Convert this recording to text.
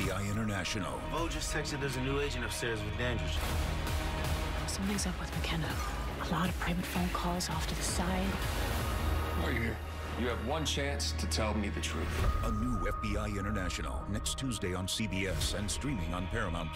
FBI International. Bo just texted there's a new agent upstairs with Dandridge. Something's up with McKenna. A lot of private phone calls off to the side. Right here. You have one chance to tell me the truth. A new FBI International, next Tuesday on CBS and streaming on Paramount+.